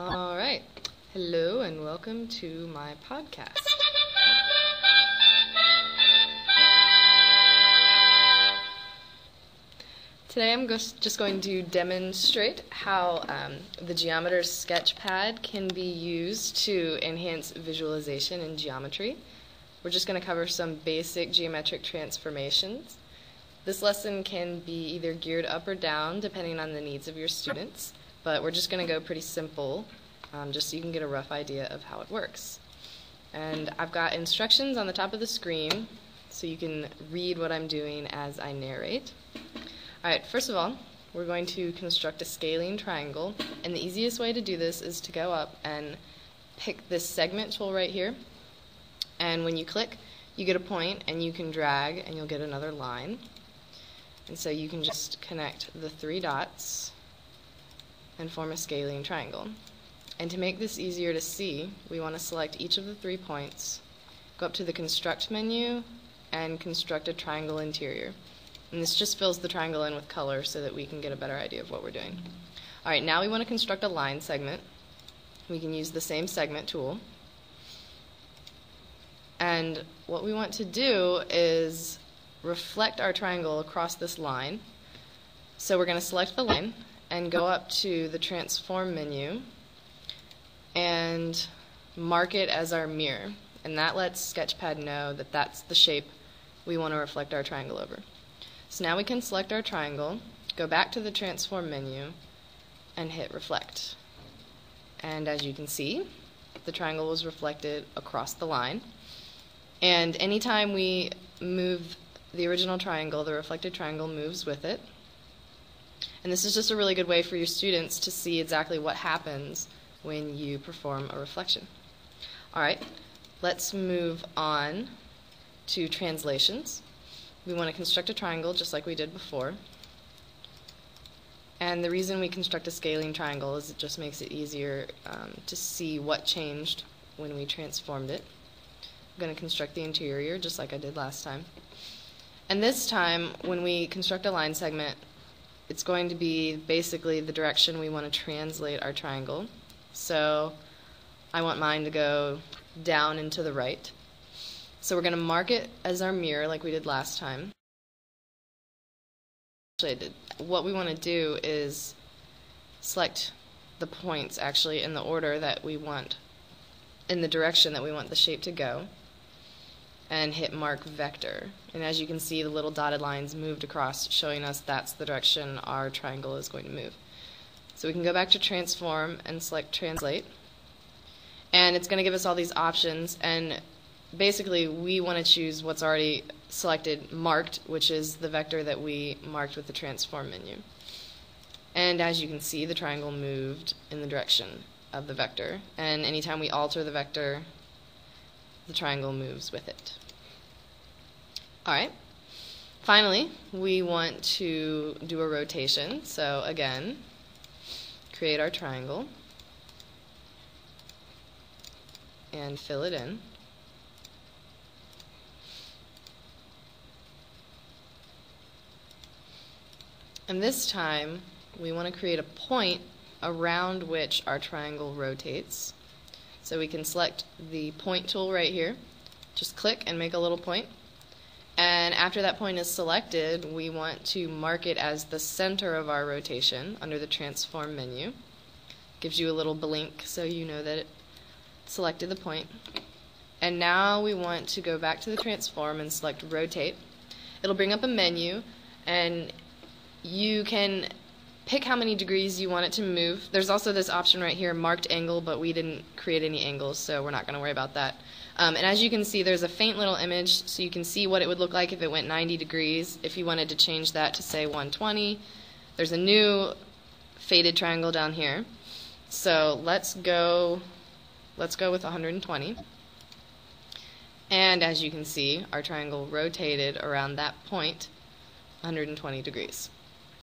All right, hello and welcome to my podcast. Today I'm just going to demonstrate how the Geometer's Sketchpad can be used to enhance visualization in geometry. We're just going to cover some basic geometric transformations. This lesson can be either geared up or down depending on the needs of your students, but we're just going to go pretty simple just so you can get a rough idea of how it works. And I've got instructions on the top of the screen so you can read what I'm doing as I narrate. Alright, first of all, we're going to construct a scalene triangle, and the easiest way to do this is to go up and pick this segment tool right here, and when you click you get a point and you can drag and you'll get another line. And so you can just connect the three dots and form a scalene triangle. And to make this easier to see, we want to select each of the 3 points, go up to the construct menu, and construct a triangle interior. And this just fills the triangle in with color so that we can get a better idea of what we're doing. Alright, now we want to construct a line segment. We can use the same segment tool. And what we want to do is reflect our triangle across this line. So we're going to select the line and go up to the transform menu and mark it as our mirror. And that lets Sketchpad know that that's the shape we want to reflect our triangle over. So now we can select our triangle, go back to the transform menu, and hit reflect. And as you can see, the triangle was reflected across the line. And anytime we move the original triangle, the reflected triangle moves with it. And this is just a really good way for your students to see exactly what happens when you perform a reflection. Alright, let's move on to translations. We want to construct a triangle just like we did before. And the reason we construct a scalene triangle is it just makes it easier to see what changed when we transformed it. I'm going to construct the interior just like I did last time. And this time, when we construct a line segment, it's going to be basically the direction we want to translate our triangle. So I want mine to go down and to the right. So we're going to mark it as our mirror like we did last time. Actually, what we want to do is select the points actually in the order that we want, in the direction that we want the shape to go, and hit mark vector. And as you can see, the little dotted lines moved across, showing us that's the direction our triangle is going to move. So we can go back to transform and select translate, and it's going to give us all these options. And basically, we want to choose what's already selected, marked, which is the vector that we marked with the transform menu. And as you can see, the triangle moved in the direction of the vector. And anytime we alter the vector, the triangle moves with it. Alright, finally, we want to do a rotation. So again, create our triangle and fill it in. And this time, we want to create a point around which our triangle rotates. So we can select the point tool right here, just click and make a little point. And after that point is selected, we want to mark it as the center of our rotation under the transform menu. Gives you a little blink so you know that it selected the point. And now we want to go back to the transform and select rotate. It'll bring up a menu, and you can pick how many degrees you want it to move. There's also this option right here, marked angle, but we didn't create any angles, so we're not going to worry about that. And as you can see, there's a faint little image, so you can see what it would look like if it went 90 degrees. If you wanted to change that to, say, 120, there's a new faded triangle down here. So let's go with 120. And as you can see, our triangle rotated around that point 120 degrees.